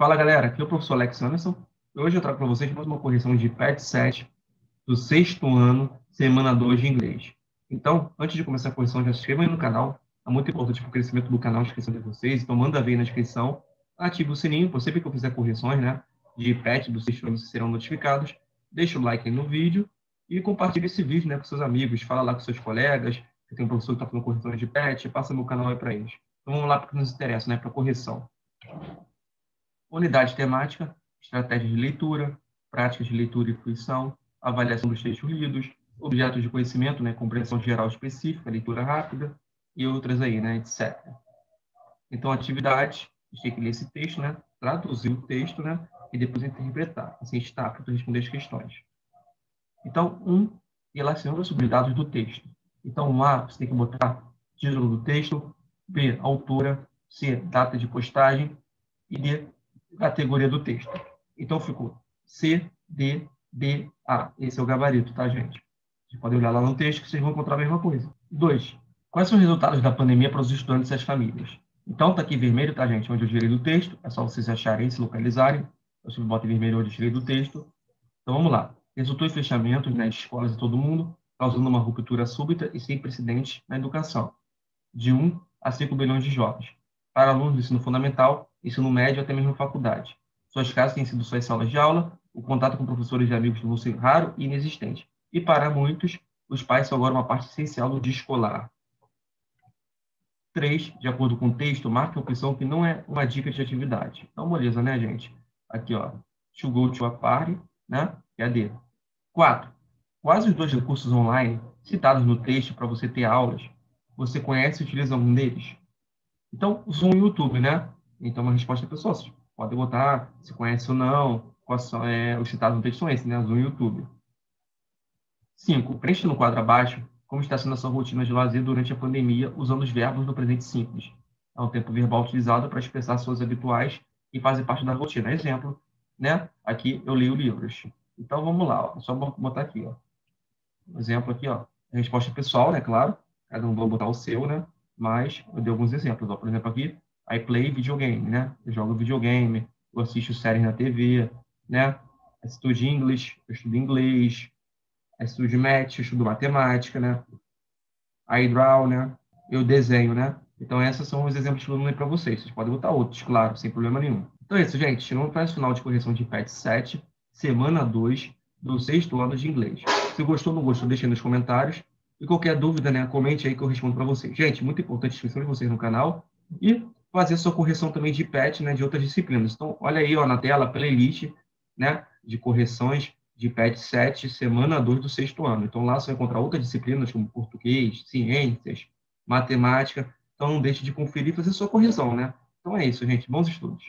Fala galera, aqui é o professor Alex Anderson. Hoje eu trago para vocês mais uma correção de PET 7 do 6º ano, semana 2 de inglês. Então, antes de começar a correção, já se inscrevam aí no canal. É muito importante para o crescimento do canal a inscrição de vocês. Então, manda ver na inscrição. Ative o sininho, por sempre que eu fizer correções de PET do 6º ano, vocês serão notificados. Deixa o like aí no vídeo e compartilha esse vídeo com seus amigos. Fala lá com seus colegas. Eu tenho um professor que está fazendo correções de PET. Passa meu canal aí para eles. Então, vamos lá para o que nos interessa, para a correção. Unidade temática, estratégia de leitura, práticas de leitura e fruição, avaliação dos textos lidos, objetos de conhecimento, compreensão geral específica, leitura rápida e outras aí, etc. Então, atividade, a gente tem que ler esse texto, traduzir o texto, e depois interpretar, assim está para responder as questões. Então, relacionando sobre dados do texto. Então, A, você tem que botar título do texto, B, autora, C, data de postagem e D, categoria do texto. Então, ficou C, D, B, A. Esse é o gabarito, tá, gente? Vocês podem olhar lá no texto que vocês vão encontrar a mesma coisa. 2. Quais são os resultados da pandemia para os estudantes e as famílias? Então, tá aqui vermelho, tá, gente? Onde eu tirei do texto. É só vocês acharem, se localizarem. Eu sempre boto em vermelho onde eu tirei do texto. Então, vamos lá. Resultou em fechamento nas escolas de todo mundo, causando uma ruptura súbita e sem precedentes na educação. De 1 a 5 bilhões de jovens. Para alunos do ensino fundamental, ensino médio até mesmo faculdade. Suas casas têm sido suas salas de aula, o contato com professores e amigos tornou ser raro e inexistente. E para muitos, os pais são agora uma parte essencial do dia escolar. 3. De acordo com o texto, marque a opção que não é uma dica de atividade. Então, moleza, gente? Aqui, ó. To go to a party, que é a D. 4. Quais os 2 recursos online citados no texto para você ter aulas? Você conhece e utiliza algum deles? Então, Zoom e YouTube, Então, uma resposta pessoal, vocês podem botar se conhece ou não, os citados no texto são esses, Zoom e YouTube. 5. Preencha no quadro abaixo como está sendo a sua rotina de lazer durante a pandemia, usando os verbos no presente simples. É um tempo verbal utilizado para expressar suas habituais e fazer parte da rotina. Exemplo, aqui eu leio livros. Então, vamos lá, ó. Só botar aqui, ó. Um exemplo aqui, ó. Resposta pessoal, claro. Cada um vai botar o seu, Mas eu dei alguns exemplos, ó. Por exemplo, aqui. I play videogame, Eu jogo videogame, eu assisto séries na TV, Eu estudo inglês, eu estudo math, eu estudo matemática, I draw, Eu desenho, Então, esses são os exemplos que eu mandei para vocês. Vocês podem botar outros, claro, sem problema nenhum. Então, é isso, gente. Chegamos para o final de correção de PET 7, semana 2, do 6º ano de inglês. Se gostou ou não gostou, deixa aí nos comentários. E qualquer dúvida, comente aí que eu respondo para vocês. Gente, muito importante a inscrição de vocês no canal. E fazer sua correção também de PET, de outras disciplinas. Então, olha aí, ó, na tela, a playlist, de correções de PET 7, semana 2 do 6º ano. Então, lá você vai encontrar outras disciplinas, como português, ciências, matemática. Então, não deixe de conferir e fazer sua correção, Então, é isso, gente. Bons estudos.